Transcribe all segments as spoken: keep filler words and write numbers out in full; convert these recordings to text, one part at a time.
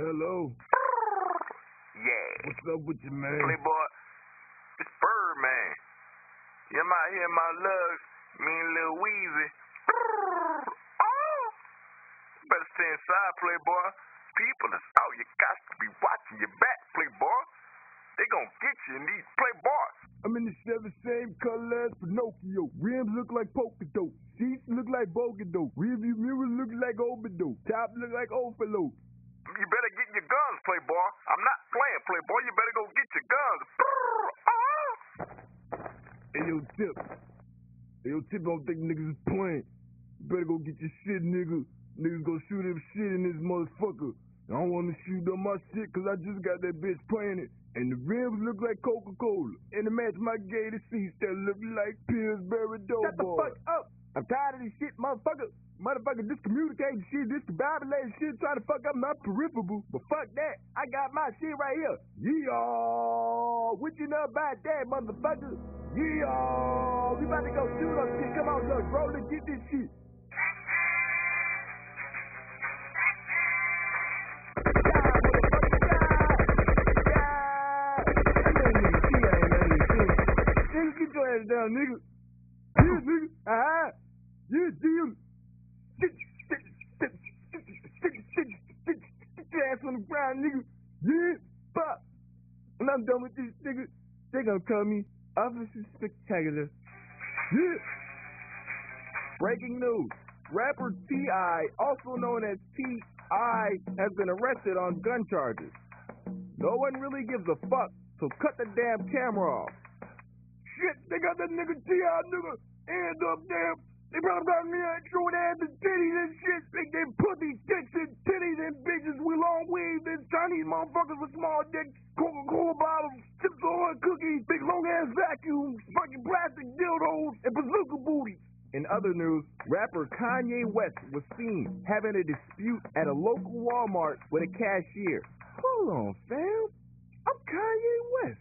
Hello. Yeah. What's up with you, man? Playboy. It's Birdman. Yeah, my here, my love. Me and Lil Weezy. Better stay inside, Playboy. People is out. You got to be watching your back, Playboy. They gonna get you in these Playboys. I'm in the seven same color as Pinocchio. Rims look like polka dots. Seats look like polka dots. Rearview mirrors look like Obido. Top look like Opelo. You better get your guns, Playboy. I'm not playing, Playboy. You better go get your guns. Hey, yo, Tip. Hey, yo, Tip don't think niggas is playing. You better go get your shit, nigga. Niggas gonna shoot him shit in this motherfucker. I don't wanna shoot up my shit cause I just got that bitch playing it. And the rims look like Coca-Cola. And the match my gator seats that look like Pillsbury Doughboy. Shut the fuck up! I'm tired of this shit, motherfucker. Motherfucker discommunicating shit, discombobulating shit, trying to fuck up my peripheral. But fuck that, I got my shit right here. Yeehaw! What you know about that, motherfucker? Yeehaw! We about to go shoot up shit. Come on, look, bro, let's get this shit. Get your ass down, nigga. Yeah, nigga. Ah, yeah, damn. Get your ass on the ground, nigga. Yeah, pop. When I'm done with this, nigga, they gonna call me Officer Spectacular. Yeah. Breaking news: rapper T I, also known as T I, has been arrested on gun charges. No one really gives a fuck, so cut the damn camera off. Shit, they got that nigga T I nigga hands up there. They probably got me out showing ass and titties and shit. They can put these dicks and titties and bitches with long waves and Chinese motherfuckers with small dicks, Coca-Cola bottles, chips or cookies, big long-ass vacuums, fucking plastic dildos, and bazooka booties. In other news, rapper Kanye West was seen having a dispute at a local Walmart with a cashier. Hold on, fam. I'm Kanye West.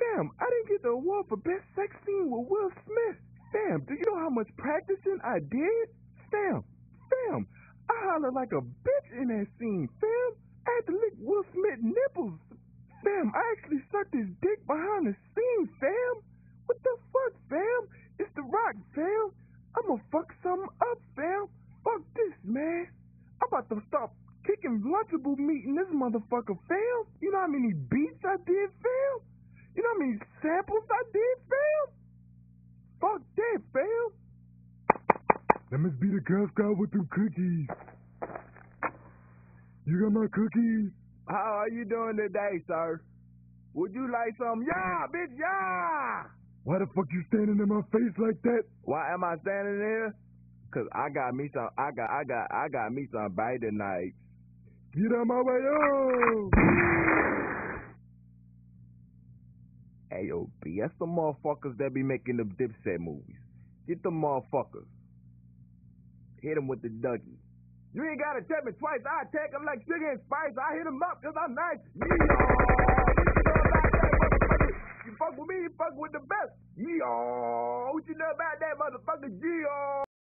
Fam, I didn't get the award for best sex scene with Will Smith. Fam, do you know how much practicing I did? Fam, fam, I hollered like a bitch in that scene. Fam, I had to lick Will Smith's nipples. Fam, I actually sucked his dick behind the scenes, fam. What the fuck, fam? It's The Rock, fam. I'ma fuck something up, fam. Fuck this, man. I'm about to stop kicking Lunchable meat in this motherfucker, fam. You know how many beats I did, fam? You know how many samples I did, fam? Fuck that, fam. That must be the Girl Scout with them cookies. You got my cookies? How are you doing today, sir? Would you like some? Yeah, bitch, yeah! Why the fuck you standing in my face like that? Why am I standing there? Cause I got me some, I got, I got, I got me some bite tonight. Get out my way, yo! A O P, that's the motherfuckers that be making them Dipset movies. Get the motherfuckers. Hit them with the Dougie. You ain't gotta tap me twice. I attack them like sugar and spice. I hit them up cause I'm nice. Yeehaw! You fuck with me, you fuck with the best. Yeehaw! What you know about that motherfucker? Yeehaw!